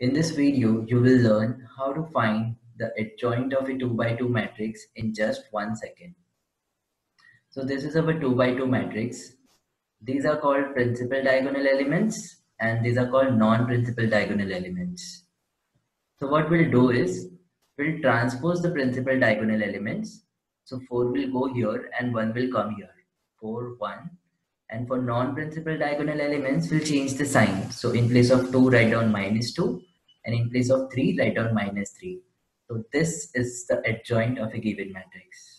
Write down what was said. In this video, you will learn how to find the adjoint of a 2x2 matrix in just 1 second. So this is our 2x2 matrix. These are called principal diagonal elements and these are called non-principal diagonal elements. So what we'll do is, we'll transpose the principal diagonal elements. So 4 will go here and 1 will come here. 4, 1. And for non-principal diagonal elements, we'll change the sign. So in place of 2, write down -2. And in place of 3, write down -3. So this is the adjoint of a given matrix.